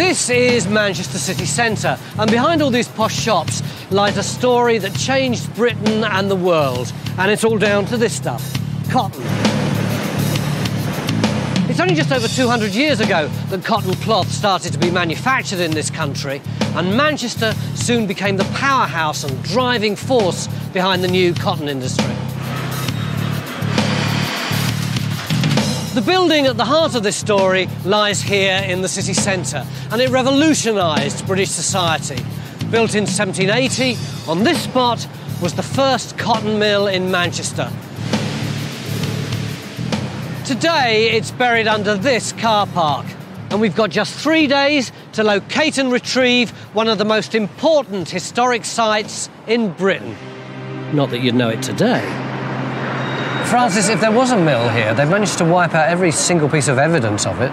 This is Manchester city centre, and behind all these posh shops lies a story that changed Britain and the world, and it's all down to this stuff, cotton. It's only just over 200 years ago that cotton cloth started to be manufactured in this country, and Manchester soon became the powerhouse and driving force behind the new cotton industry. The building at the heart of this story lies here in the city centre, and it revolutionised British society. Built in 1780, on this spot was the first cotton mill in Manchester. Today, it's buried under this car park, and we've got just 3 days to locate and retrieve one of the most important historic sites in Britain. Not that you'd know it today. Francis, if there was a mill here, they've managed to wipe out every single piece of evidence of it.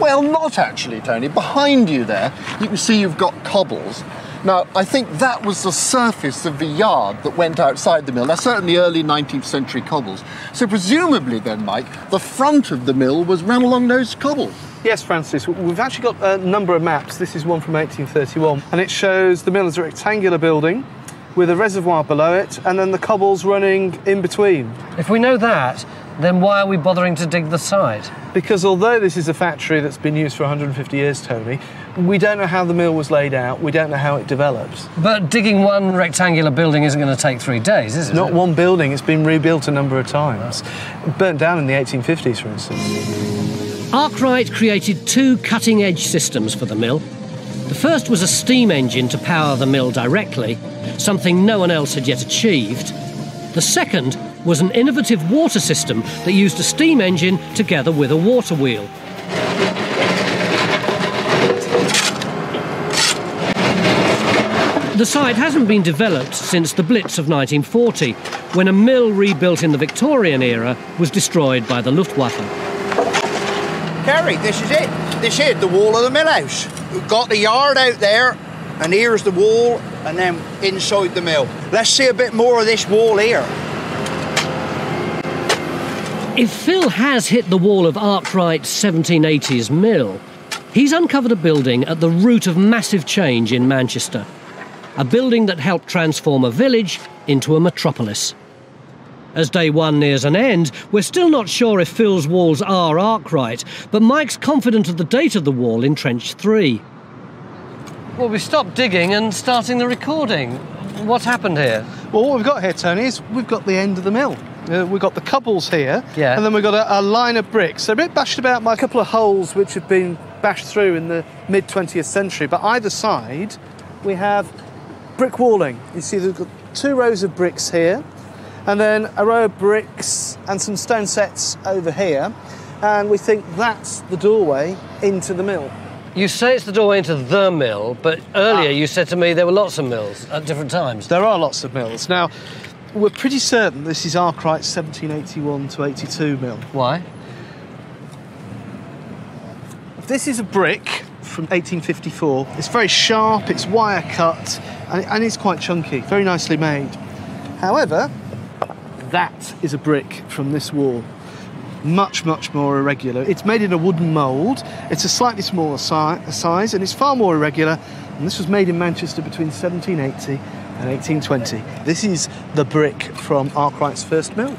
Well, not actually, Tony. Behind you there, you can see you've got cobbles. Now, I think that was the surface of the yard that went outside the mill. Now, certainly early 19th century cobbles. So presumably then, Mike, the front of the mill was run along those cobbles. Yes, Francis, we've actually got a number of maps. This is one from 1831, and it shows the mill as a rectangular building with a reservoir below it, and then the cobbles running in between. If we know that, then why are we bothering to dig the site? Because although this is a factory that's been used for 150 years, Tony, we don't know how the mill was laid out, we don't know how it develops. But digging one rectangular building isn't going to take 3 days, is it? Not one building, it's been rebuilt a number of times. It burnt down in the 1850s, for instance. Arkwright created two cutting-edge systems for the mill. The first was a steam engine to power the mill directly, something no one else had yet achieved. The second was an innovative water system that used a steam engine together with a water wheel. The site hasn't been developed since the Blitz of 1940, when a mill rebuilt in the Victorian era was destroyed by the Luftwaffe. Kerry, this is it. This is the wall of the mill house. We've got the yard out there, and here's the wall, and then inside the mill. Let's see a bit more of this wall here. If Phil has hit the wall of Arkwright's 1780s mill, he's uncovered a building at the root of massive change in Manchester. A building that helped transform a village into a metropolis. As day one nears an end, we're still not sure if Phil's walls are Arkwright, but Mike's confident of the date of the wall in Trench 3. Well, we stopped digging and starting the recording. What happened here? Well, what we've got here, Tony, is we've got the end of the mill. We've got the cobbles here, yeah. And then we've got a line of bricks. They're a bit bashed about by a couple of holes which have been bashed through in the mid-20th century, but either side we have brick walling. You see we've got two rows of bricks here, and then a row of bricks and some stone sets over here, and we think that's the doorway into the mill. You say it's the doorway into the mill, but earlier you said to me there were lots of mills at different times. There are lots of mills. Now, we're pretty certain this is Arkwright's 1781 to 82 mill. Why? This is a brick from 1854. It's very sharp, it's wire cut, and it's quite chunky, very nicely made. However, that is a brick from this wall. Much, much more irregular. It's made in a wooden mould, it's a slightly smaller size, and it's far more irregular. And this was made in Manchester between 1780 and 1820. This is the brick from Arkwright's first mill.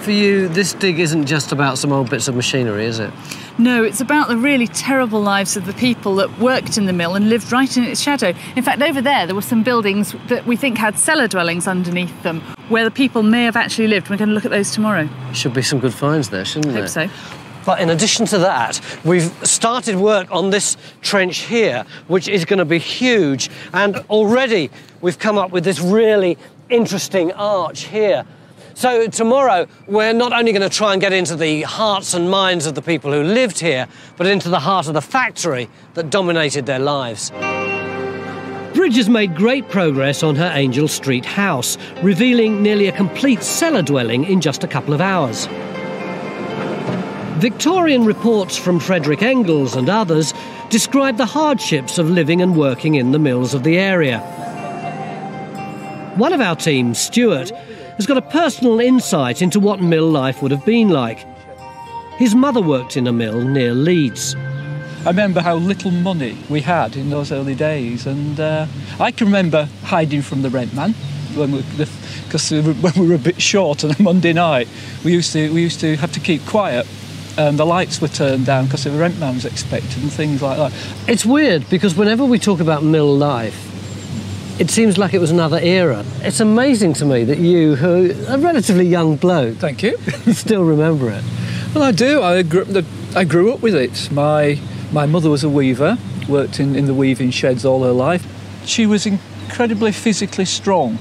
For you, this dig isn't just about some old bits of machinery, is it? No, it's about the really terrible lives of the people that worked in the mill and lived right in its shadow. In fact, over there, there were some buildings that we think had cellar dwellings underneath them, where the people may have actually lived. We're going to look at those tomorrow. Should be some good finds there, shouldn't there? I hope so. But in addition to that, we've started work on this trench here, which is going to be huge. And already we've come up with this really interesting arch here. So tomorrow, we're not only going to try and get into the hearts and minds of the people who lived here, but into the heart of the factory that dominated their lives. Bridge has made great progress on her Angel Street house, revealing nearly a complete cellar dwelling in just a couple of hours. Victorian reports from Frederick Engels and others describe the hardships of living and working in the mills of the area. One of our team, Stuart, has got a personal insight into what mill life would have been like. His mother worked in a mill near Leeds. I remember how little money we had in those early days, and I can remember hiding from the rent man because we were a bit short on a Monday night. We used to have to keep quiet, and the lights were turned down because the rent man was expected and things like that. It's weird because whenever we talk about mill life, it seems like it was another era. It's amazing to me that you, who are a relatively young bloke, thank you, still remember it. Well, I do. I grew up with it. My mother was a weaver, worked in the weaving sheds all her life. She was incredibly physically strong.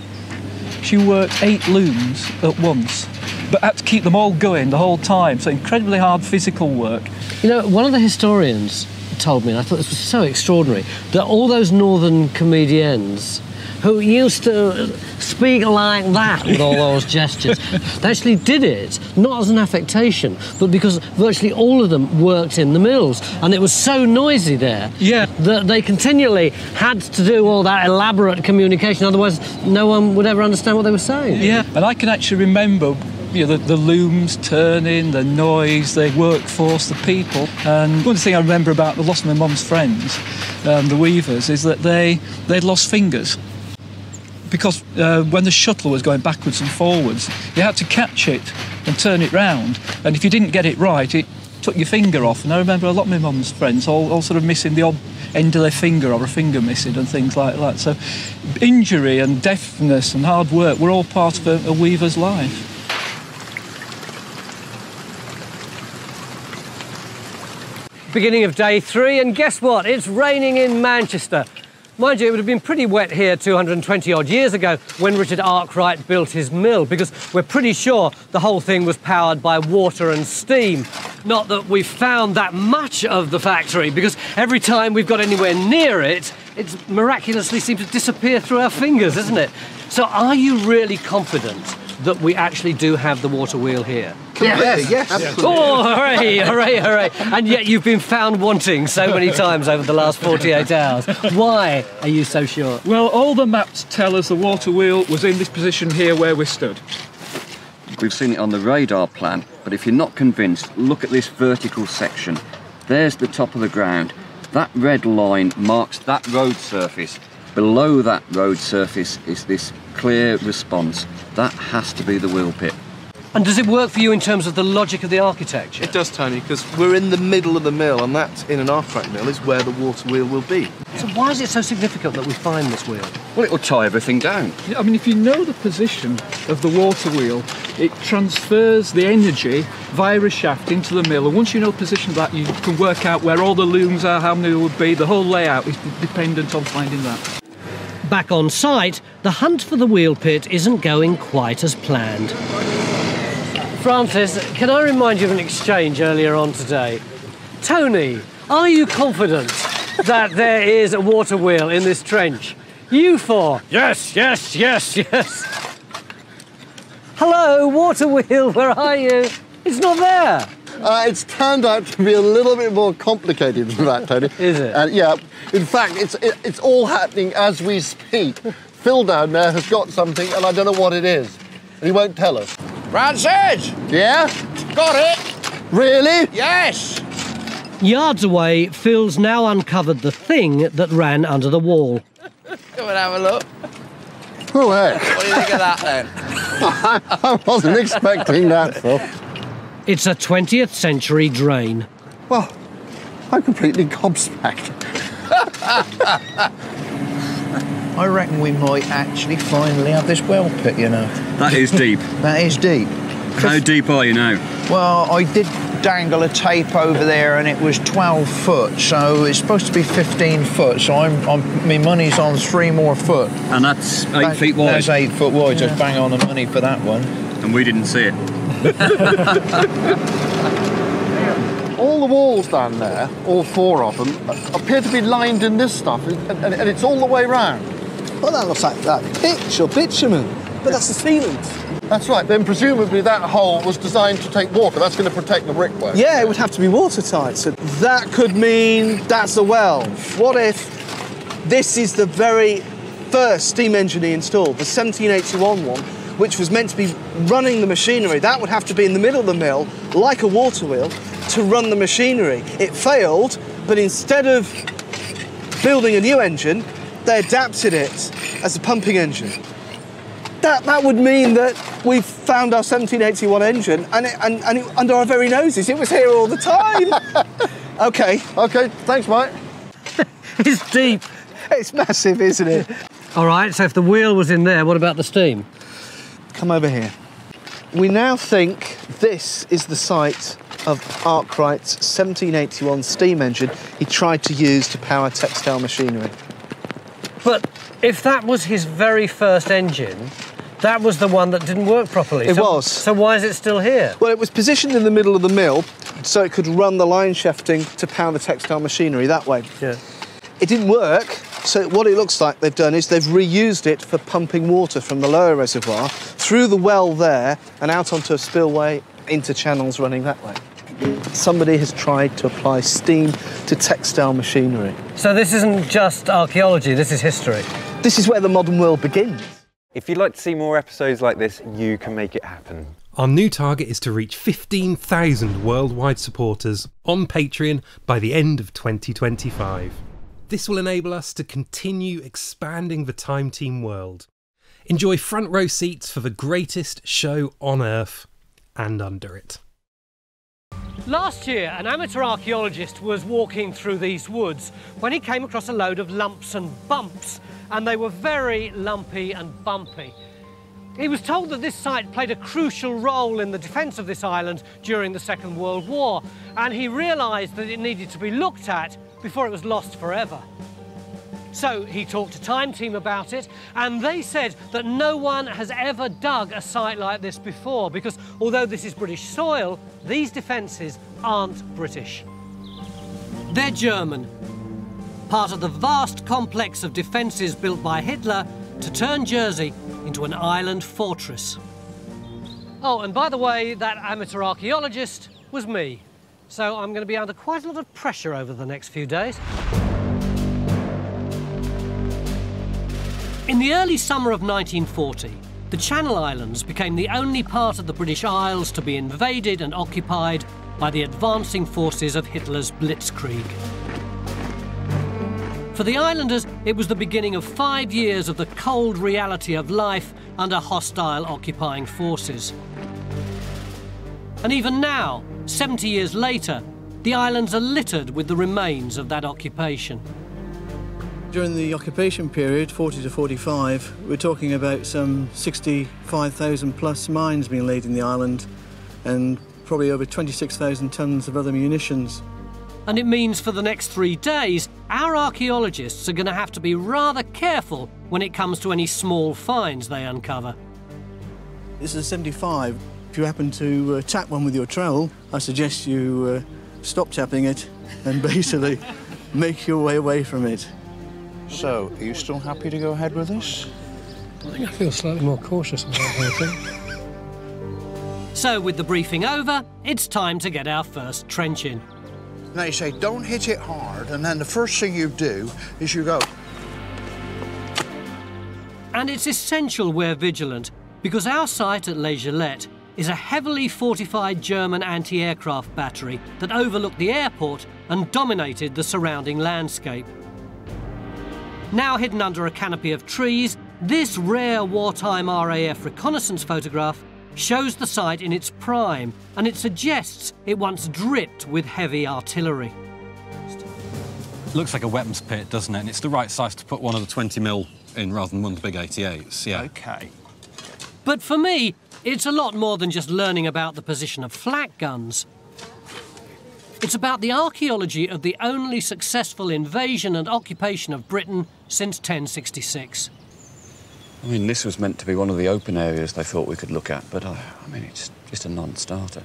She worked 8 looms at once, but had to keep them all going the whole time, so incredibly hard physical work. You know, one of the historians told me, and I thought this was so extraordinary, that all those northern comedians who used to speak like that with all those gestures, they actually did it, not as an affectation, but because virtually all of them worked in the mills, and it was so noisy there, yeah, that they continually had to do all that elaborate communication, otherwise no one would ever understand what they were saying. Yeah, and I can actually remember, you know, the looms turning, the noise, the workforce, the people. And one thing I remember about the loss of my mum's friends, the weavers, is that they'd lost fingers. Because when the shuttle was going backwards and forwards, you had to catch it and turn it round. And if you didn't get it right, it took your finger off. And I remember a lot of my mum's friends all sort of missing the odd end of their finger or a finger missing and things like that. So injury and deafness and hard work were all part of a weaver's life. Beginning of day 3, and guess what? It's raining in Manchester. Mind you, it would have been pretty wet here 220-odd years ago when Richard Arkwright built his mill, because we're pretty sure the whole thing was powered by water and steam. Not that we've found that much of the factory, because every time we've got anywhere near it, it miraculously seems to disappear through our fingers, isn't it? So are you really confident that we actually do have the water wheel here? Yes, yes, absolutely. Oh, hooray, hooray, hooray. And yet you've been found wanting so many times over the last 48 hours. Why are you so sure? Well, all the maps tell us the water wheel was in this position here where we stood. We've seen it on the radar plan, but if you're not convinced, look at this vertical section. There's the top of the ground. That red line marks that road surface. Below that road surface is this clear response. That has to be the wheel pit. And does it work for you in terms of the logic of the architecture? It does, Tony, because we're in the middle of the mill, and that, in an Arkwright mill, is where the water wheel will be. So why is it so significant that we find this wheel? Well, it will tie everything down. I mean, if you know the position of the water wheel, it transfers the energy via a shaft into the mill, and once you know the position of that, you can work out where all the looms are, how many there would be. The whole layout is dependent on finding that. Back on site, the hunt for the wheel pit isn't going quite as planned. Francis, can I remind you of an exchange earlier on today? Tony, are you confident that there is a water wheel in this trench? You four? Yes, yes, yes, yes. Hello, water wheel, where are you? It's not there. It's turned out to be a little bit more complicated than that, Tony. Is it? Yeah. In fact, it's all happening as we speak. Phil down there has got something, and I don't know what it is. And he won't tell us. Francis! Yeah? Got it! Really? Yes! Yards away, Phil's now uncovered the thing that ran under the wall. Come and have a look. Oh, heck. What do you think of that, then? I wasn't expecting that, Phil. It's a 20th century drain. Well, I'm completely gobsmacked. I reckon we might actually finally have this well pit, you know. That is deep. That is deep. How deep are you now? Well, I did dangle a tape over there and it was 12 foot, so it's supposed to be 15 foot, so my money's on 3 more foot. And that's 8 feet wide? That's 8 foot wide, yeah. Just bang on the money for that one. And we didn't see it. All the walls down there, all 4 of them, appear to be lined in this stuff, and it's all the way round. Well, that looks like that pitch or bitumen, but that's the sealant. That's right. Then presumably that hole was designed to take water. That's going to protect the brickwork. Yeah, it would have to be watertight. So that could mean that's a well. What if this is the very first steam engine he installed, the 1781 one, which was meant to be running the machinery? That would have to be in the middle of the mill, like a water wheel, to run the machinery. It failed, But instead of building a new engine, they adapted it as a pumping engine. That would mean that we've found our 1781 engine, and it, under our very noses. It was here all the time. OK. OK, thanks, Mike. It's deep. It's massive, isn't it? All right, so if the wheel was in there, what about the steam? Come over here. We now think this is the site of Arkwright's 1781 steam engine he tried to use to power textile machinery. But if that was his very first engine, that was the one that didn't work properly. It was. So why is it still here? Well, it was positioned in the middle of the mill so it could run the line shafting to power the textile machinery that way. Yeah. It didn't work, so what it looks like they've done is they've reused it for pumping water from the lower reservoir through the well there and out onto a spillway into channels running that way. Somebody has tried to apply steam to textile machinery. So this isn't just archaeology, this is history. This is where the modern world begins. If you'd like to see more episodes like this, you can make it happen. Our new target is to reach 15,000 worldwide supporters on Patreon by the end of 2025. This will enable us to continue expanding the Time Team world. Enjoy front row seats for the greatest show on Earth and under it. Last year, an amateur archaeologist was walking through these woods when he came across a load of lumps and bumps, and they were very lumpy and bumpy. He was told that this site played a crucial role in the defence of this island during the Second World War, and he realised that it needed to be looked at before it was lost forever. So he talked to Time Team about it, and they said that no one has ever dug a site like this before, because although this is British soil, these defences aren't British. They're German, part of the vast complex of defences built by Hitler to turn Jersey into an island fortress. Oh, and by the way, that amateur archaeologist was me. So I'm going to be under quite a lot of pressure over the next few days. In the early summer of 1940, the Channel Islands became the only part of the British Isles to be invaded and occupied by the advancing forces of Hitler's Blitzkrieg. For the islanders, it was the beginning of 5 years of the cold reality of life under hostile occupying forces. And even now, 70 years later, the islands are littered with the remains of that occupation. During the occupation period, 40 to 45, we're talking about some 65,000 plus mines being laid in the island and probably over 26,000 tonnes of other munitions. And it means for the next 3 days, our archaeologists are going to have to be rather careful when it comes to any small finds they uncover. This is a 75. If you happen to tap one with your trowel, I suggest you stop tapping it and basically make your way away from it. So, are you still happy to go ahead with this? I think I feel slightly more cautious about that. So, with the briefing over, it's time to get our first trench in. Now you say, don't hit it hard, and then the first thing you do is you go. And it's essential we're vigilant, because our site at Les Gillettes is a heavily fortified German anti-aircraft battery that overlooked the airport and dominated the surrounding landscape. Now hidden under a canopy of trees, this rare wartime RAF reconnaissance photograph shows the site in its prime, and it suggests it once dripped with heavy artillery. Looks like a weapons pit, doesn't it? And it's the right size to put one of the 20mm in rather than one of the big 88s, yeah. OK. But for me, it's a lot more than just learning about the position of flak guns. It's about the archaeology of the only successful invasion and occupation of Britain since 1066. I mean, this was meant to be one of the open areas they thought we could look at, but I mean, it's just a non-starter.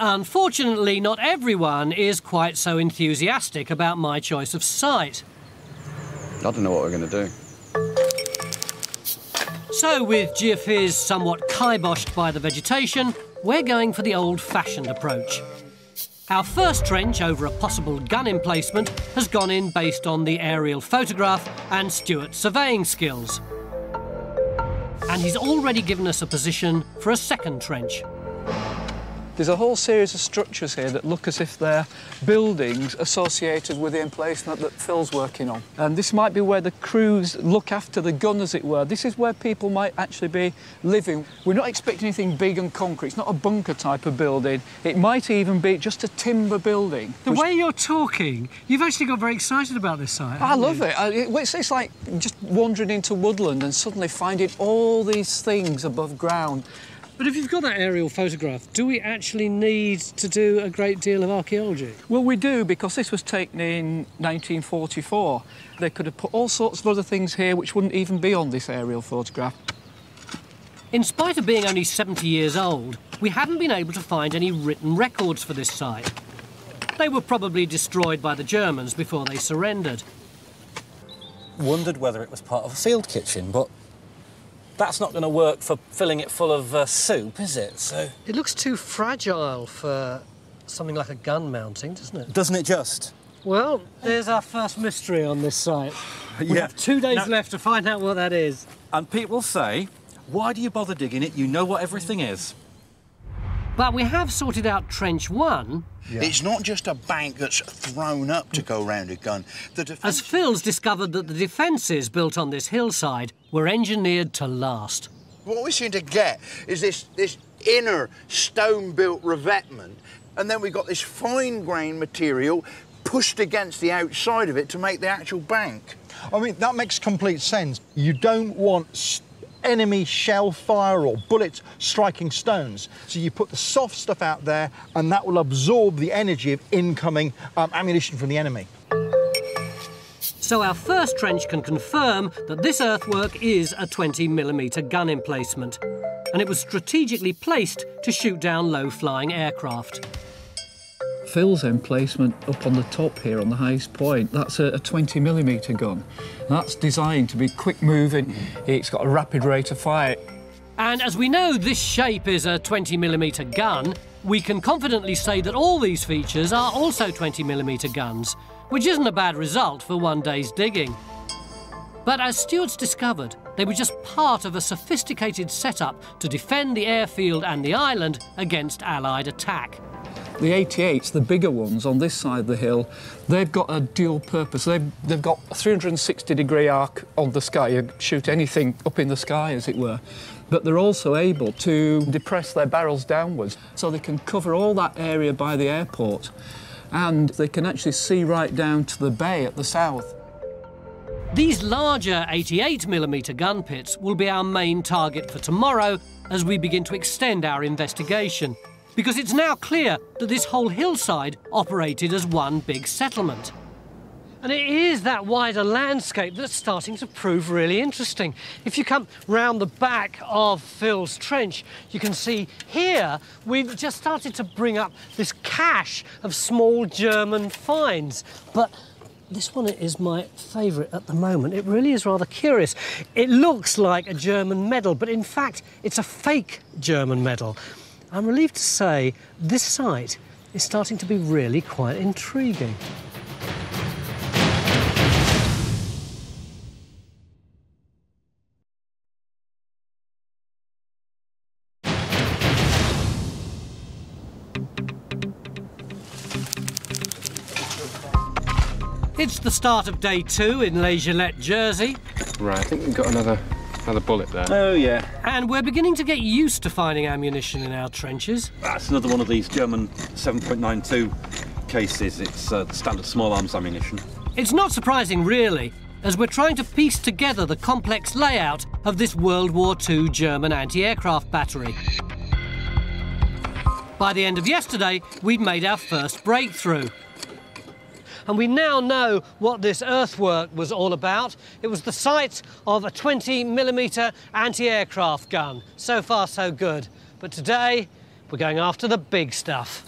Unfortunately, not everyone is quite so enthusiastic about my choice of site. I don't know what we're going to do. So, with geophys somewhat kiboshed by the vegetation, we're going for the old-fashioned approach. Our first trench over a possible gun emplacement has gone in based on the aerial photograph and Stuart's surveying skills. And he's already given us a position for a second trench. There's a whole series of structures here that look as if they're buildings associated with the emplacement that Phil's working on. And this might be where the crews look after the gun, as it were. This is where people might actually be living. We're not expecting anything big and concrete. It's not a bunker type of building. It might even be just a timber building. The way you're talking, you've actually got very excited about this site. I love it. It's like just wandering into woodland and suddenly finding all these things above ground. But if you've got that aerial photograph, do we actually need to do a great deal of archaeology? Well, we do, because this was taken in 1944. They could have put all sorts of other things here which wouldn't even be on this aerial photograph. In spite of being only 70 years old, we haven't been able to find any written records for this site. They were probably destroyed by the Germans before they surrendered. Wondered whether it was part of a field kitchen, but that's not going to work for filling it full of soup, is it? So it looks too fragile for something like a gun mounting, doesn't it? Doesn't it just? Well, there's our first mystery on this site. Yeah. We have 2 days left to find out what that is. And people say, why do you bother digging it? You know what everything is. But we have sorted out Trench 1. Yeah. It's not just a bank that's thrown up to go round a gun. As Phil's discovered that the defences built on this hillside were engineered to last. What we seem to get is this inner stone-built revetment, and then we've got this fine-grained material pushed against the outside of it to make the actual bank. I mean, that makes complete sense. You don't want enemy shell fire or bullets striking stones. So you put the soft stuff out there and that will absorb the energy of incoming ammunition from the enemy. So our first trench can confirm that this earthwork is a 20mm gun emplacement, and it was strategically placed to shoot down low-flying aircraft. Phil's emplacement up on the top here, on the highest point, that's a 20mm gun. That's designed to be quick-moving. It's got a rapid rate of fire. And as we know this shape is a 20mm gun, we can confidently say that all these features are also 20mm guns, which isn't a bad result for one day's digging. But as Stuart's discovered, they were just part of a sophisticated setup to defend the airfield and the island against Allied attack. The 88s, the bigger ones on this side of the hill, they've got a dual purpose. They've got a 360-degree arc on the sky. You shoot anything up in the sky, as it were. But they're also able to depress their barrels downwards, so they can cover all that area by the airport. And they can actually see right down to the bay at the south. These larger 88mm gun pits will be our main target for tomorrow as we begin to extend our investigation, because it's now clear that this whole hillside operated as one big settlement. And it is that wider landscape that's starting to prove really interesting. If you come round the back of Phil's trench, you can see here we've just started to bring up this cache of small German finds. But this one is my favourite at the moment. It really is rather curious. It looks like a German medal, but in fact, it's a fake German medal. I'm relieved to say this site is starting to be really quite intriguing. It's the start of day 2 in Les Gillettes, Jersey. Right, I think we've got another bullet there. Oh, yeah. And we're beginning to get used to finding ammunition in our trenches. That's another one of these German 7.92 cases. It's standard small arms ammunition. It's not surprising, really, as we're trying to piece together the complex layout of this World War II German anti-aircraft battery. By the end of yesterday, we'd made our first breakthrough. And we now know what this earthwork was all about. It was the site of a 20mm anti-aircraft gun. So far, so good. But today, we're going after the big stuff.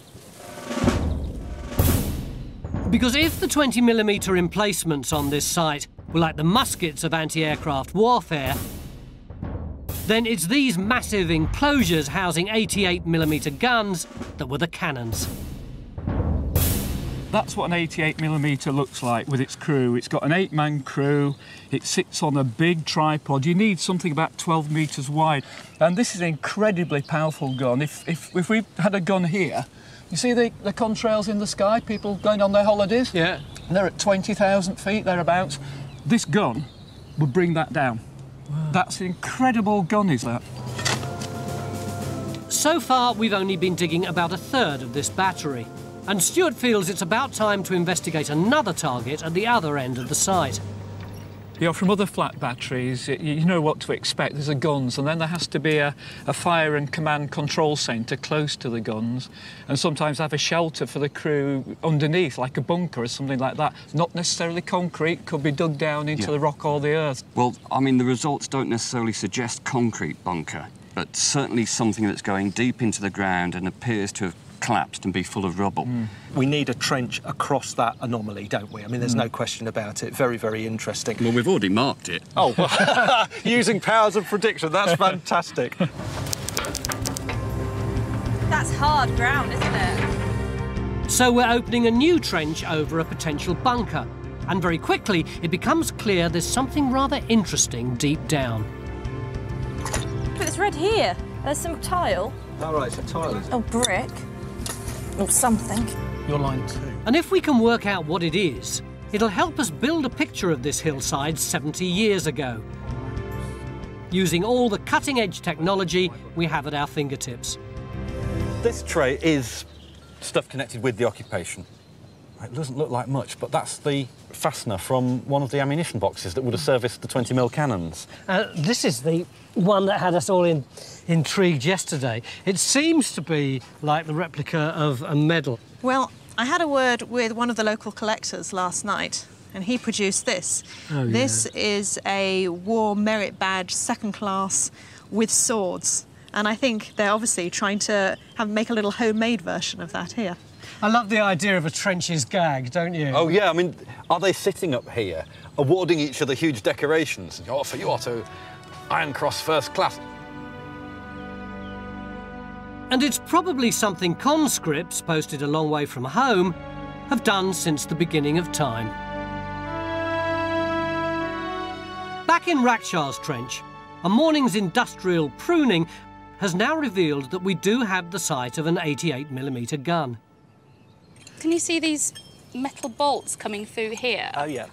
Because if the 20mm emplacements on this site were like the muskets of anti-aircraft warfare, then it's these massive enclosures housing 88mm guns that were the cannons. That's what an 88mm looks like with its crew. It's got an 8-man crew, it sits on a big tripod. You need something about 12 metres wide. And this is an incredibly powerful gun. If we had a gun here, you see the contrails in the sky, people going on their holidays? Yeah. They're at 20,000 feet, thereabouts. This gun would bring that down. Wow. That's an incredible gun, is that? So far, we've only been digging about a third of this battery. And Stuart feels it's about time to investigate another target at the other end of the site. You know, from other flat batteries, you know what to expect. There's the guns, and then there has to be a fire and command control centre close to the guns, and sometimes have a shelter for the crew underneath, like a bunker or something like that. Not necessarily concrete, could be dug down into the rock or the earth. Well, I mean, the results don't necessarily suggest concrete bunker, but certainly something that's going deep into the ground and appears to have collapsed and be full of rubble. Mm. We need a trench across that anomaly, don't we? I mean, there's no question about it. Very, very interesting. Well, we've already marked it. Oh, well. Using powers of prediction, that's fantastic. That's hard ground, isn't it? So we're opening a new trench over a potential bunker, and very quickly it becomes clear there's something rather interesting deep down. But it's red here. There's some tile. Oh, right, it's a tile, is it? Oh, brick. Or something. You're line two. And if we can work out what it is, it'll help us build a picture of this hillside 70 years ago, using all the cutting-edge technology we have at our fingertips. This tray is stuff connected with the occupation. It doesn't look like much, but that's the fastener from one of the ammunition boxes that would have serviced the 20mm cannons. This is the one that had us all intrigued yesterday. It seems to be like the replica of a medal. Well, I had a word with one of the local collectors last night, and he produced this. Oh, yeah. This is a War Merit Badge 2nd class with swords, and I think they're obviously trying to make a little homemade version of that here. I love the idea of a trenches gag, don't you? Oh, yeah, I mean, are they sitting up here, awarding each other huge decorations? Oh, for you, Otto, Iron Cross 1st class. And it's probably something conscripts, posted a long way from home, have done since the beginning of time. Back in Rakshaw's trench, a morning's industrial pruning has now revealed that we do have the sight of an 88mm gun. Can you see these metal bolts coming through here? Oh, yeah.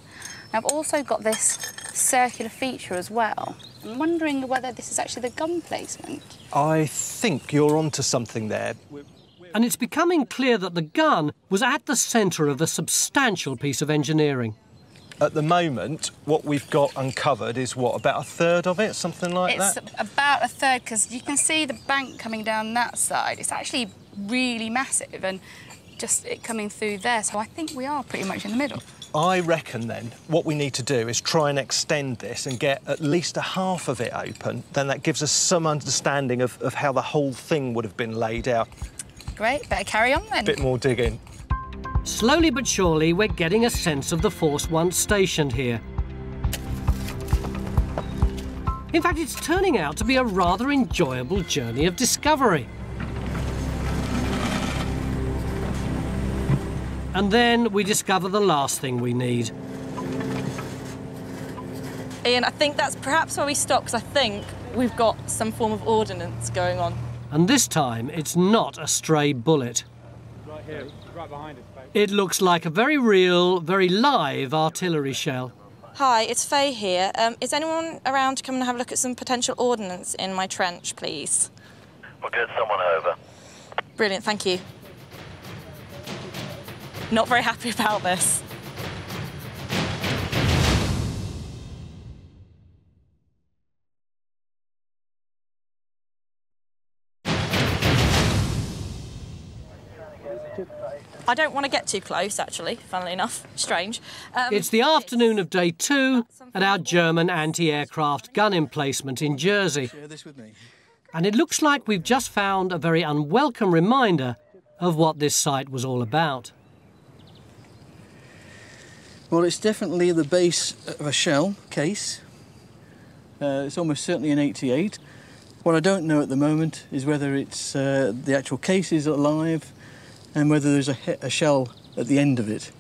I've also got this circular feature as well. I'm wondering whether this is actually the gun placement. I think you're onto something there. And it's becoming clear that the gun was at the centre of a substantial piece of engineering. At the moment, what we've got uncovered is, what, about a third of it, something like that? It's about a third, because you can see the bank coming down that side. It's actually really massive, and just it coming through there, so I think we are pretty much in the middle. I reckon, then, what we need to do is try and extend this and get at least a half of it open. Then that gives us some understanding of how the whole thing would have been laid out. Great, better carry on, then. Bit more digging. Slowly but surely, we're getting a sense of the force once stationed here. In fact, it's turning out to be a rather enjoyable journey of discovery. And then we discover the last thing we need. Ian, I think that's perhaps where we stop, because I think we've got some form of ordnance going on. And this time, it's not a stray bullet. Right here, right behind us, babe. It looks like a very real, very live artillery shell. Hi, it's Faye here. Is anyone around to come and have a look at some potential ordnance in my trench, please? We'll get someone over. Brilliant, thank you. Not very happy about this. I don't want to get too close, actually, funnily enough. Strange. It's the afternoon of day 2 at our German anti-aircraft gun emplacement in Jersey. Share this with me. And it looks like we've just found a very unwelcome reminder of what this site was all about. Well, it's definitely the base of a shell case. It's almost certainly an 88. What I don't know at the moment is whether it's the actual case is alive, and whether there's a shell at the end of it,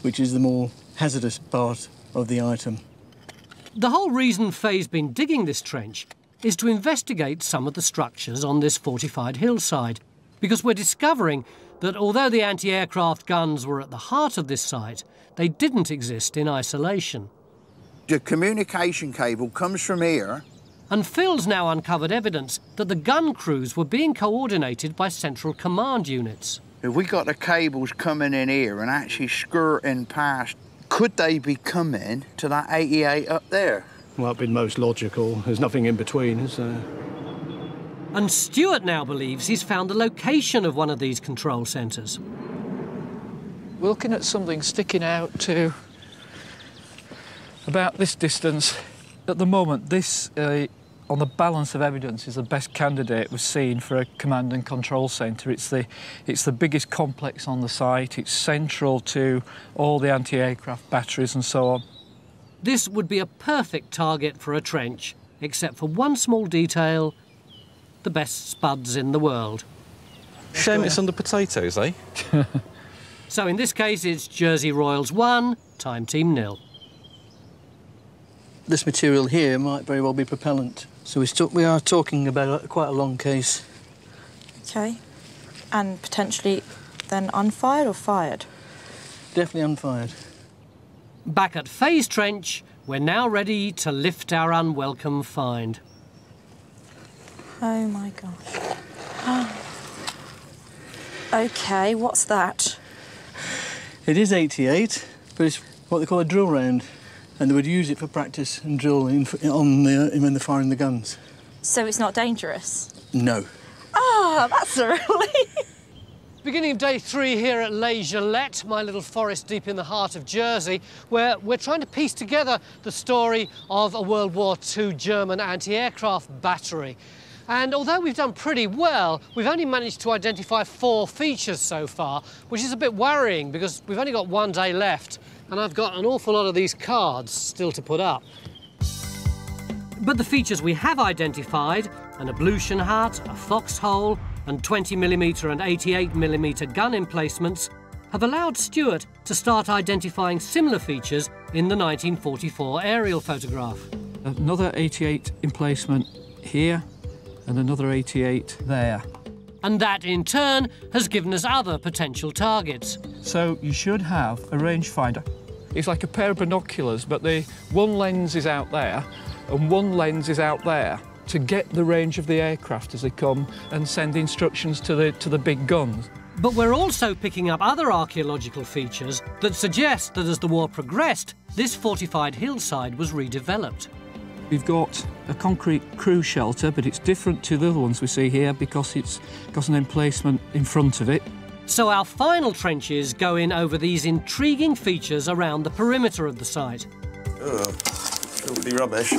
which is the more hazardous part of the item. The whole reason Faye's been digging this trench is to investigate some of the structures on this fortified hillside, because we're discovering that although the anti-aircraft guns were at the heart of this site, they didn't exist in isolation. The communication cable comes from here. And Phil's now uncovered evidence that the gun crews were being coordinated by central command units. If we got the cables coming in here and actually skirting past, could they be coming to that 88 up there? Well, that'd been most logical. There's nothing in between, is there? And Stuart now believes he's found the location of one of these control centres. We're looking at something sticking out to about this distance. At the moment, this, on the balance of evidence, is the best candidate we've seen for a command and control centre. It's the biggest complex on the site. It's central to all the anti-aircraft batteries and so on. This would be a perfect target for a trench, except for one small detail: the best spuds in the world. Shame it's under potatoes, eh? So in this case, it's Jersey Royals 1, Time Team 0. This material here might very well be propellant. So we are talking about quite a long case. OK. And potentially then unfired or fired? Definitely unfired. Back at Faye's Trench, we're now ready to lift our unwelcome find. Oh, my gosh. Oh. OK, what's that? It is 88, but it's what they call a drill round. And they would use it for practice and drill when they're firing the guns. So it's not dangerous? No. Ah, that's a relief. Beginning of day 3 here at Les Gillettes, my little forest deep in the heart of Jersey, where we're trying to piece together the story of a World War II German anti-aircraft battery. And although we've done pretty well, we've only managed to identify 4 features so far, which is a bit worrying because we've only got one day left and I've got an awful lot of these cards still to put up. But the features we have identified, an ablution hut, a foxhole, and 20mm and 88mm gun emplacements, have allowed Stuart to start identifying similar features in the 1944 aerial photograph. Another 88 emplacement here, and another 88 there. And that, in turn, has given us other potential targets. So you should have a rangefinder. It's like a pair of binoculars, but one lens is out there and one lens is out there to get the range of the aircraft as they come and send instructions to the big guns. But we're also picking up other archaeological features that suggest that as the war progressed, this fortified hillside was redeveloped. We've got a concrete crew shelter, but it's different to the other ones we see here because it's got an emplacement in front of it. So our final trenches go in over these intriguing features around the perimeter of the site. Oh, filthy rubbish.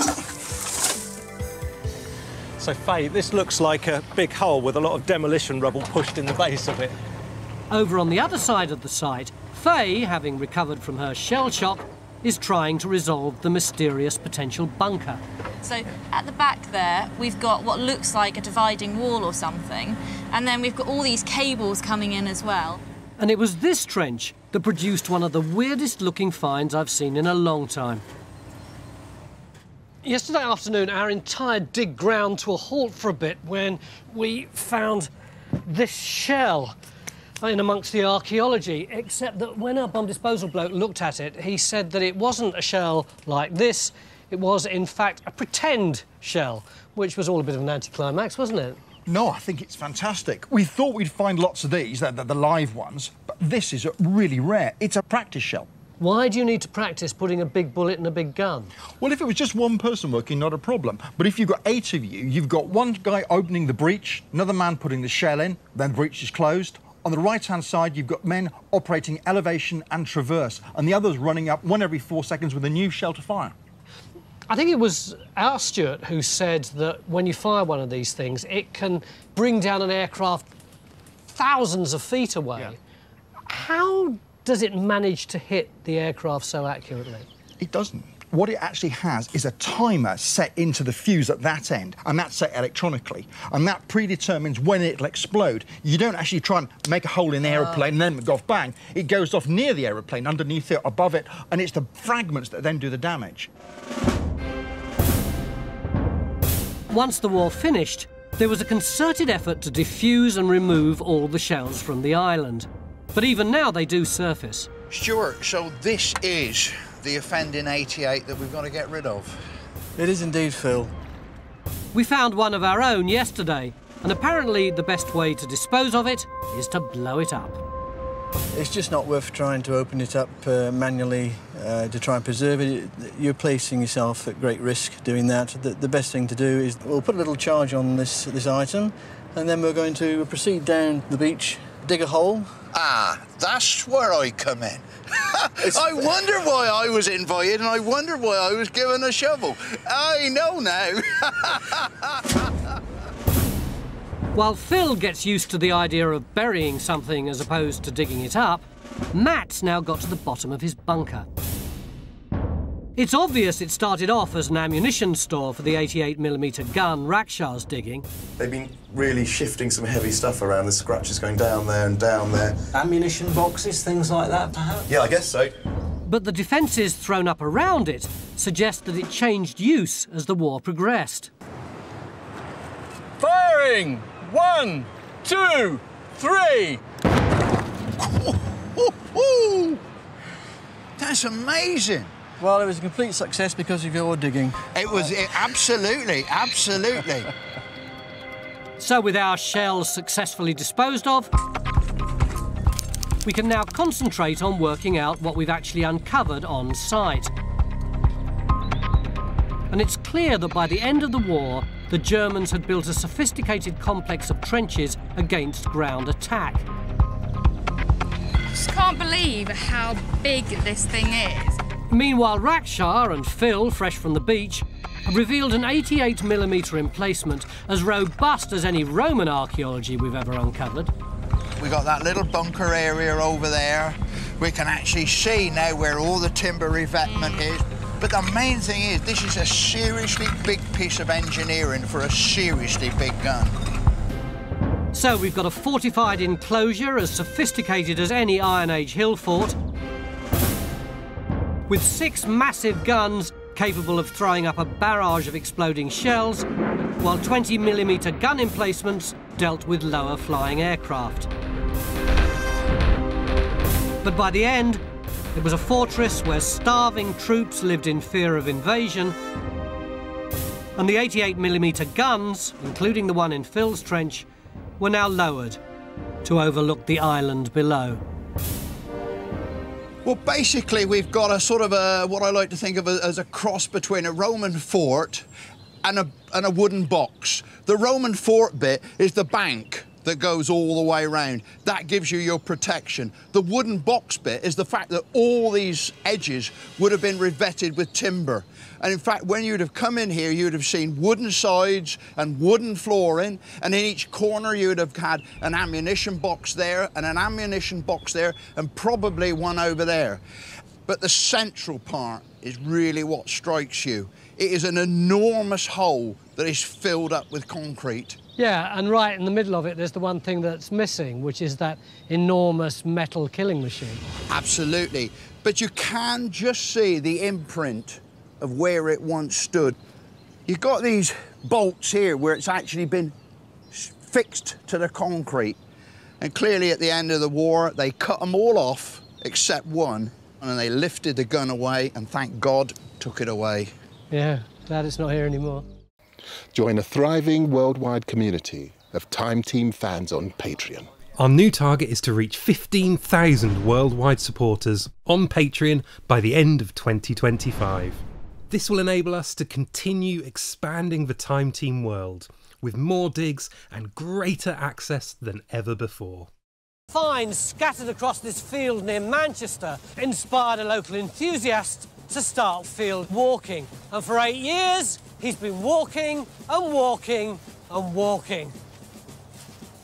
So, Faye, this looks like a big hole with a lot of demolition rubble pushed in the base of it. Over on the other side of the site, Faye, having recovered from her shell shock, is trying to resolve the mysterious potential bunker. So at the back there, we've got what looks like a dividing wall or something, and then we've got all these cables coming in as well. And it was this trench that produced one of the weirdest-looking finds I've seen in a long time. Yesterday afternoon, our entire dig ground to a halt for a bit when we found this shell in amongst the archaeology, except that when our bomb disposal bloke looked at it, he said that it wasn't a shell like this. It was, in fact, a pretend shell, which was all a bit of an anticlimax, wasn't it? No, I think it's fantastic. We thought we'd find lots of these, the live ones, but this is really rare. It's a practice shell. Why do you need to practice putting a big bullet in a big gun? Well, if it was just one person working, not a problem. But if you've got 8 of you, you've got one guy opening the breech, another man putting the shell in, then the breech is closed. On the right-hand side, you've got men operating elevation and traverse, and the others running up one every 4 seconds with a new shell to fire. I think it was our Stuart who said that when you fire one of these things, it can bring down an aircraft thousands of feet away. Yeah. How does it manage to hit the aircraft so accurately? It doesn't. what it actually has is a timer set into the fuse at that end, and that's set electronically, and that predetermines when it'll explode. You don't actually try and make a hole in the aeroplane and then go off, bang. It goes off near the aeroplane, underneath it, above it, and it's the fragments that then do the damage. Once the war finished, there was a concerted effort to defuse and remove all the shells from the island. But even now they do surface. Stuart, so this is the offending 88 that we've got to get rid of. It is indeed, Phil. We found one of our own yesterday, and apparently the best way to dispose of it is to blow it up. It's just not worth trying to open it up manually to try and preserve it. You're placing yourself at great risk doing that. The best thing to do is we'll put a little charge on this item, and then we're going to proceed down the beach, dig a hole. Ah, that's where I come in. I wonder why I was invited, and I wonder why I was given a shovel. I know now. While Phil gets used to the idea of burying something as opposed to digging it up, Matt's now got to the bottom of his bunker. It's obvious it started off as an ammunition store for the 88mm gun Rakshar's digging. They've been really shifting some heavy stuff around. The scratches going down there and down there. Ammunition boxes, things like that, perhaps? Yeah, I guess so. But the defences thrown up around it suggest that it changed use as the war progressed. Firing! 1, 2, 3. That's amazing. Well, it was a complete success because of your digging. It was, absolutely, absolutely. So with our shells successfully disposed of, we can now concentrate on working out what we've actually uncovered on site. And it's clear that by the end of the war, the Germans had built a sophisticated complex of trenches against ground attack. I just can't believe how big this thing is. Meanwhile, Rakshar and Phil, fresh from the beach, have revealed an 88mm emplacement as robust as any Roman archaeology we've ever uncovered. We've got that little bunker area over there. We can actually see now where all the timber revetment is. But the main thing is, this is a seriously big piece of engineering for a seriously big gun. So we've got a fortified enclosure as sophisticated as any Iron Age hill fort, with 6 massive guns capable of throwing up a barrage of exploding shells, while 20mm gun emplacements dealt with lower flying aircraft. But by the end, it was a fortress where starving troops lived in fear of invasion, and the 88mm guns, including the one in Phil's trench, were now lowered to overlook the island below. Well, basically, we've got a sort of a, what I like to think of as a cross between a Roman fort and a wooden box. The Roman fort bit is the bank that goes all the way around. That gives you your protection. The wooden box bit is the fact that all these edges would have been revetted with timber. And in fact, when you'd have come in here, you'd have seen wooden sides and wooden flooring, and in each corner you'd have had an ammunition box there and an ammunition box there and probably one over there. But the central part is really what strikes you. It is an enormous hole that is filled up with concrete. Yeah, and right in the middle of it, there's the one thing that's missing, which is that enormous metal killing machine. Absolutely. But you can just see the imprint of where it once stood. You've got these bolts here where it's actually been fixed to the concrete. And clearly, at the end of the war, they cut them all off, except one, and they lifted the gun away and, thank God, took it away. Yeah, glad it's not here anymore. Join a thriving worldwide community of Time Team fans on Patreon. Our new target is to reach 15,000 worldwide supporters on Patreon by the end of 2025. This will enable us to continue expanding the Time Team world with more digs and greater access than ever before. Finds scattered across this field near Manchester inspired a local enthusiast to start field walking, and for 8 years he's been walking and walking and walking.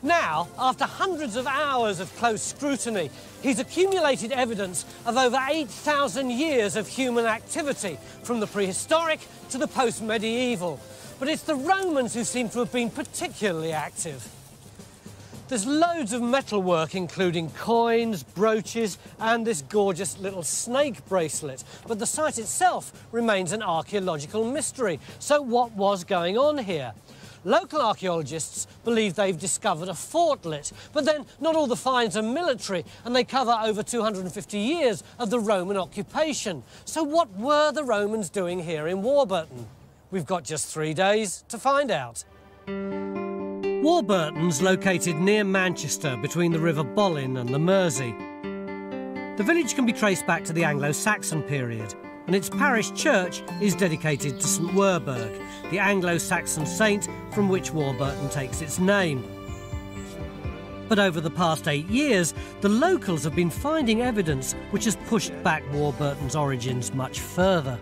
Now, after hundreds of hours of close scrutiny, He's accumulated evidence of over 8,000 years of human activity, from the prehistoric to the post-medieval. But it's the Romans who seem to have been particularly active. There's loads of metalwork, including coins, brooches, and this gorgeous little snake bracelet. But the site itself remains an archaeological mystery. So what was going on here? Local archaeologists believe they've discovered a fortlet, but then not all the finds are military, and they cover over 250 years of the Roman occupation. So what were the Romans doing here in Warburton? We've got just 3 days to find out. Warburton's located near Manchester, between the River Bollin and the Mersey. The village can be traced back to the Anglo-Saxon period, and its parish church is dedicated to St Werburgh, the Anglo-Saxon saint from which Warburton takes its name. But over the past 8 years, the locals have been finding evidence which has pushed back Warburton's origins much further.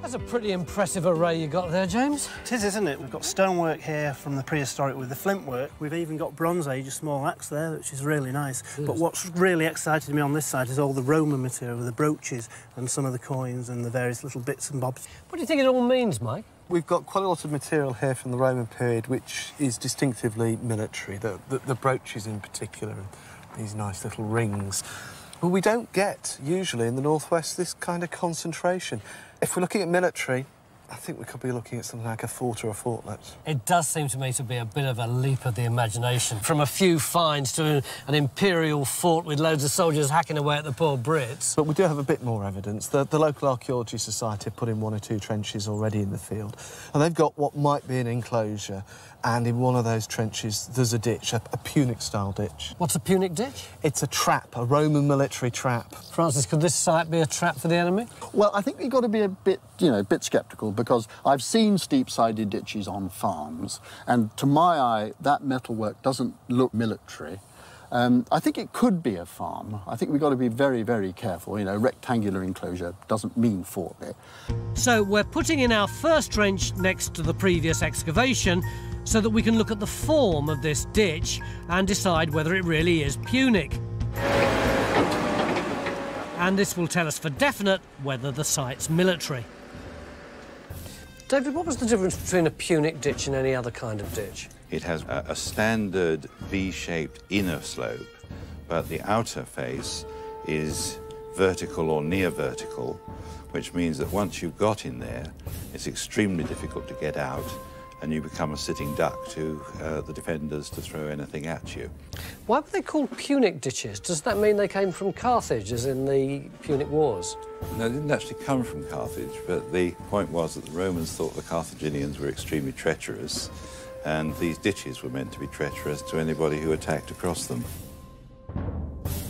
That's a pretty impressive array you got there, James. It is, isn't it? We've got stonework here from the prehistoric with the flint work. We've even got Bronze Age, a small axe there, which is really nice. But what's really excited me on this side is all the Roman material, the brooches and some of the coins and the various little bits and bobs. What do you think it all means, Mike? We've got quite a lot of material here from the Roman period, which is distinctively military, the brooches in particular, and these nice little rings. Well, we don't get, usually, in the northwest, this kind of concentration. If we're looking at military, I think we could be looking at something like a fort or a fortlet. It does seem to me to be a bit of a leap of the imagination, from a few finds to an imperial fort with loads of soldiers hacking away at the poor Brits. But we do have a bit more evidence. The local Archaeology Society have put in 1 or 2 trenches already in the field, and they've got what might be an enclosure, and in one of those trenches there's a ditch, a Punic-style ditch. What's a Punic ditch? It's a trap, a Roman military trap. Francis, could this site be a trap for the enemy? Well, I think we've got to be a bit, a bit sceptical, because I've seen steep-sided ditches on farms, and to my eye, that metalwork doesn't look military. I think it could be a farm. I think we've got to be very, very careful. You know, rectangular enclosure doesn't mean fortlet. So we're putting in our first trench next to the previous excavation so that we can look at the form of this ditch and decide whether it really is Punic. And this will tell us for definite whether the site's military. David, what was the difference between a Punic ditch and any other kind of ditch? It has a standard V-shaped inner slope, but the outer face is vertical or near vertical, which means that once you've got in there, it's extremely difficult to get out, and you become a sitting duck to the defenders to throw anything at you. Why were they called Punic ditches? Does that mean they came from Carthage, as in the Punic Wars? No, they didn't actually come from Carthage, but the point was that the Romans thought the Carthaginians were extremely treacherous, and these ditches were meant to be treacherous to anybody who attacked across them.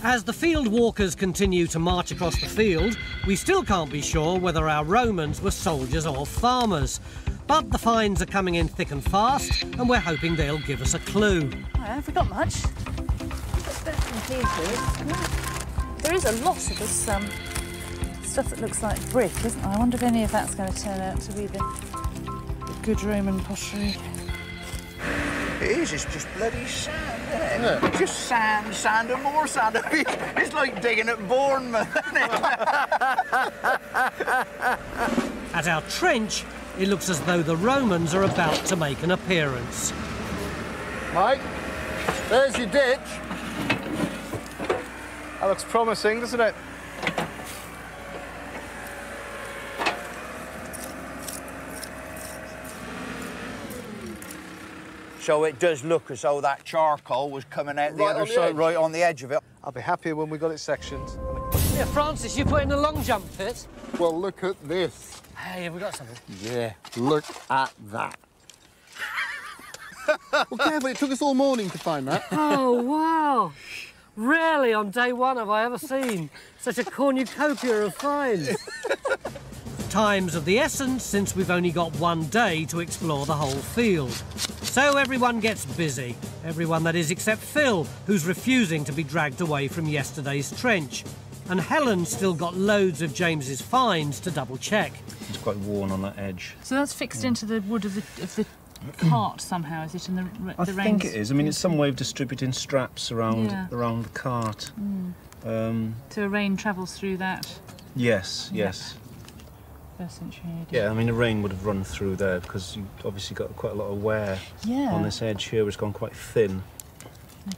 As the field walkers continue to march across the field, we still can't be sure whether our Romans were soldiers or farmers. But the finds are coming in thick and fast, and we're hoping they'll give us a clue. Oh, have we got much? There is a lot of this stuff that looks like brick, isn't there? I wonder if any of that's going to turn out to be the good Roman pottery. It is, it's just bloody sand, isn't it? Yeah. Just sand, sand and more sand. It's like digging at Bournemouth, isn't it? At our trench, it looks as though the Romans are about to make an appearance. Mike, there's your ditch. That looks promising, doesn't it? So it does look as though that charcoal was coming out the other side, right on the edge of it. I'll be happier when we got it sectioned. Yeah, Francis, you put in a long jump pit. Well, look at this. Hey, have we got something? Yeah, look at that. Well, careful, it took us all morning to find that. Oh, wow. Rarely on day one have I ever seen such a cornucopia of finds. Time's of the essence, since we've only got 1 day to explore the whole field. So everyone gets busy. Everyone, that is, except Phil, who's refusing to be dragged away from yesterday's trench. And Helen's still got loads of James's finds to double-check. It's quite worn on that edge. So that's fixed into the wood of the part somehow, is it? In the reins? I think it is. I mean, it's some way of distributing straps around around the cart. Mm. So a rein travels through that. Yes, yes. First century AD. Yeah, I mean, a rein would have run through there because you've obviously got quite a lot of wear on this edge here. It's gone quite thin.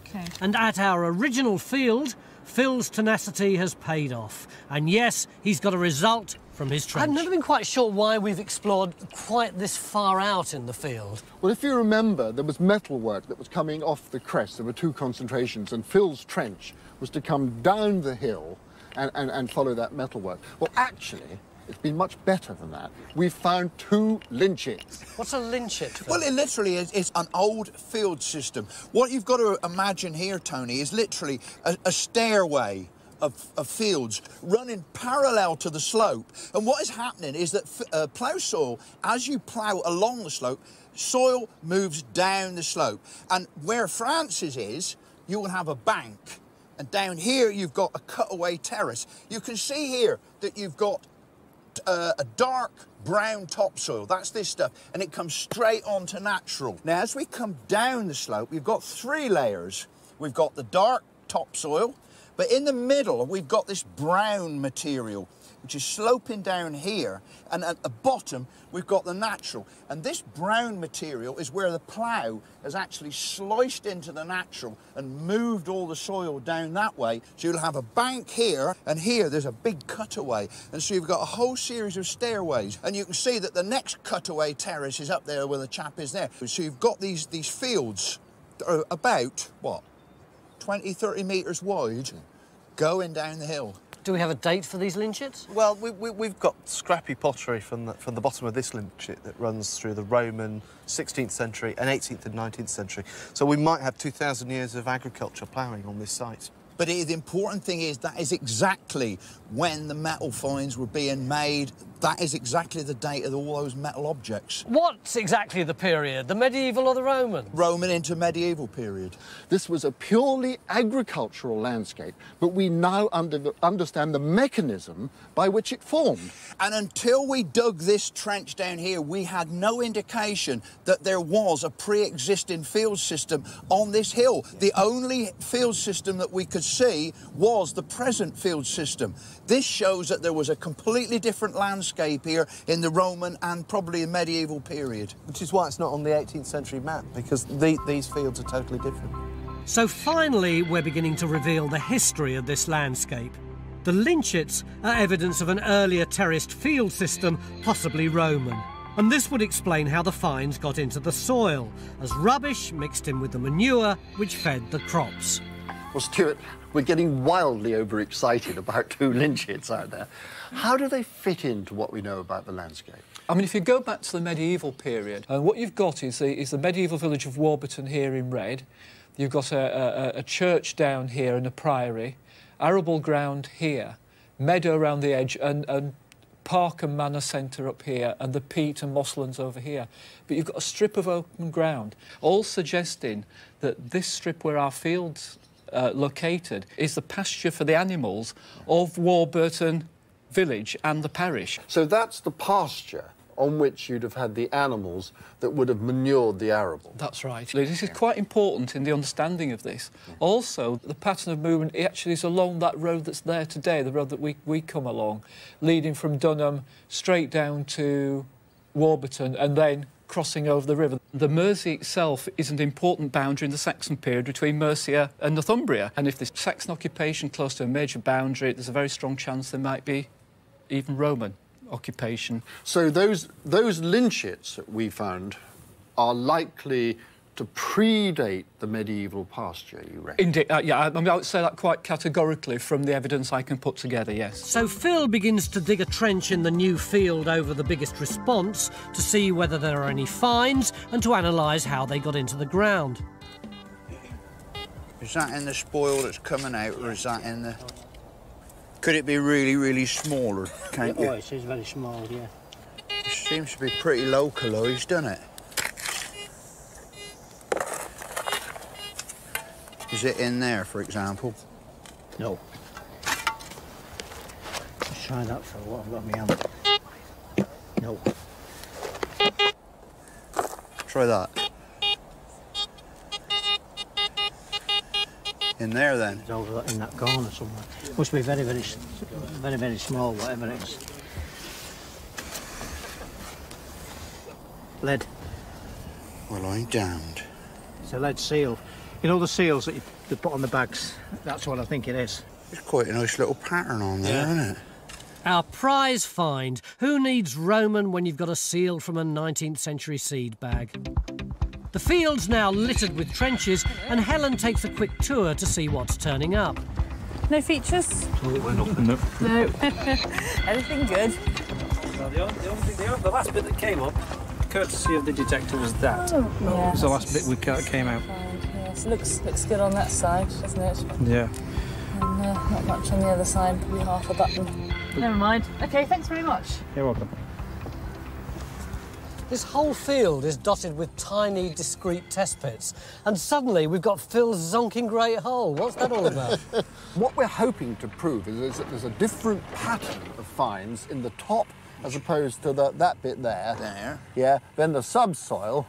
Okay. And at our original field, Phil's tenacity has paid off. And yes, he's got a result from his trench. I've never been quite sure why we've explored quite this far out in the field. Well, if you remember, there was metal work that was coming off the crest. There were two concentrations, and Phil's trench was to come down the hill and follow that metal work. Well, actually, it's been much better than that. We've found two lynchets. What's a lynchet, Phil? Well, it literally is an old field system. What you've got to imagine here, Tony, is literally a stairway of fields running parallel to the slope. And what is happening is that plough soil, as you plough along the slope, soil moves down the slope. And where Francis is, you will have a bank. And down here, you've got a cutaway terrace. You can see here that you've got a dark brown topsoil. That's this stuff, and it comes straight on to natural. Now, as we come down the slope, we've got three layers. We've got the dark topsoil, but in the middle, we've got this brown material, which is sloping down here, and at the bottom, we've got the natural. And this brown material is where the plough has actually sliced into the natural and moved all the soil down that way. So you'll have a bank here, and here there's a big cutaway. And so you've got a whole series of stairways. And you can see that the next cutaway terrace is up there where the chap is there. So you've got these fields that are about, what, 20, 30 metres wide, going down the hill. Do we have a date for these lynchets? Well, we've got scrappy pottery from the bottom of this lynchet that runs through the Roman 16th century and 18th and 19th century. So we might have 2,000 years of agriculture ploughing on this site. But the important thing is that is exactly when the metal finds were being made. That is exactly the date of all those metal objects. What's exactly the period? The medieval or the Roman? Roman into medieval period. This was a purely agricultural landscape, but we now understand the mechanism by which it formed. And until we dug this trench down here, we had no indication that there was a pre-existing field system on this hill. The only field system that we could see was the present field system. This shows that there was a completely different landscape here in the Roman and probably medieval period. Which is why it's not on the 18th century map, because these fields are totally different. So finally, we're beginning to reveal the history of this landscape. The lynchets are evidence of an earlier terraced field system, possibly Roman. And this would explain how the finds got into the soil, as rubbish mixed in with the manure which fed the crops. Well, Stuart, we're getting wildly overexcited about two lynchets out there. How do they fit into what we know about the landscape? I mean, if you go back to the medieval period, what you've got is the medieval village of Warburton here in red. You've got a church down here and a priory, arable ground here, meadow around the edge, and park and manor centre up here, and the peat and mosslands over here. But you've got a strip of open ground, all suggesting that this strip where our fields located is the pasture for the animals of Warburton village and the parish. So that's the pasture on which you'd have had the animals that would have manured the arable. That's right. This is quite important in the understanding of this. Yeah. Also, the pattern of movement actually is along that road that's there today, the road that we come along, leading from Dunham straight down to Warburton and then crossing over the river. The Mersey itself is an important boundary in the Saxon period between Mercia and Northumbria, and if there's Saxon occupation close to a major boundary, there's a very strong chance there might be even Roman occupation. So those lynchets that we found are likely to predate the medieval pasture, you reckon? Indeed, yeah, I mean, I would say that quite categorically from the evidence I can put together, yes. So Phil begins to dig a trench in the new field over the biggest response to see whether there are any finds and to analyse how they got into the ground. Is that in the spoil that's coming out, or is that in the... Could it be really, really smaller? Can't you? Oh, it is very small, yeah. It seems to be pretty localised, doesn't it? Is it in there, for example? No. Let's try that for what I've got in my hand. No. Try that. In there then? It's over in that corner somewhere. Must be very, very, very, very small, whatever it is. Lead. Well, I ain't damned. It's a lead seal. You know the seals that you put on the bags? That's what I think it is. It's quite a nice little pattern on there, isn't it? Our prize find. Who needs Roman when you've got a seal from a 19th century seed bag? The field's now littered with trenches, and Helen takes a quick tour to see what's turning up. No features? Oh, we're not, no. No. Everything good. Well, the last bit that came up, courtesy of the detector, was that. Oh, yeah. It was the last bit we came out. Yes, looks good on that side, doesn't it? Yeah. And not much on the other side, probably half a button. Never mind. OK, thanks very much. You're welcome. This whole field is dotted with tiny, discrete test pits. And suddenly we've got Phil's zonking great hole. What's that all about? What we're hoping to prove is that there's a different pattern of finds in the top as opposed to that bit there. There. Yeah, then the subsoil,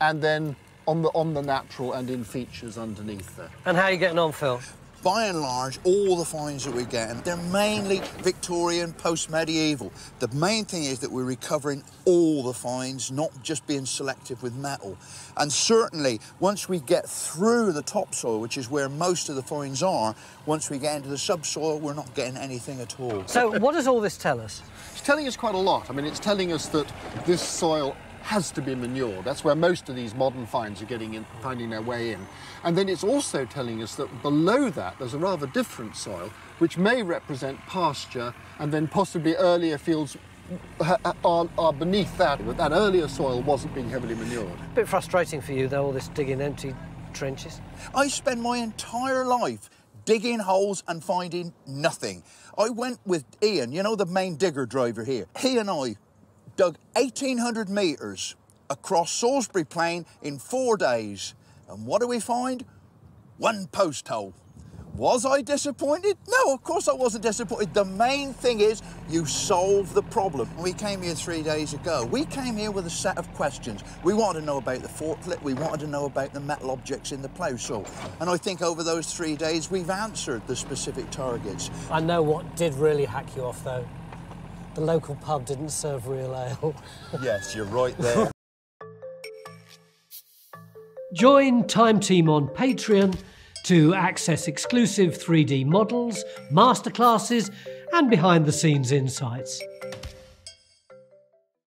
and then on the natural and in features underneath there. And how are you getting on, Phil? By and large, all the finds that we're getting, they're mainly Victorian, post-medieval. The main thing is that we're recovering all the finds, not just being selective with metal. And certainly, once we get through the topsoil, which is where most of the finds are, once we get into the subsoil, we're not getting anything at all. So what does all this tell us? It's telling us quite a lot. I mean, it's telling us that this soil has to be manured. That's where most of these modern finds are finding their way in. And then it's also telling us that below that there's a rather different soil, which may represent pasture, and then possibly earlier fields are beneath that, but that earlier soil wasn't being heavily manured. A bit frustrating for you, though, all this digging empty trenches. I spend my entire life digging holes and finding nothing. I went with Ian, you know, the main digger driver here. He and I dug 1,800 metres across Salisbury Plain in 4 days. And what do we find? One post hole. Was I disappointed? No, of course I wasn't disappointed. The main thing is you solve the problem. We came here 3 days ago. We came here with a set of questions. We wanted to know about the forklift. We wanted to know about the metal objects in the plough saw. And I think over those 3 days, we've answered the specific targets. I know what did really hack you off, though. The local pub didn't serve real ale. Yes, you're right there. Join Time Team on Patreon to access exclusive 3D models, masterclasses, and behind-the-scenes insights.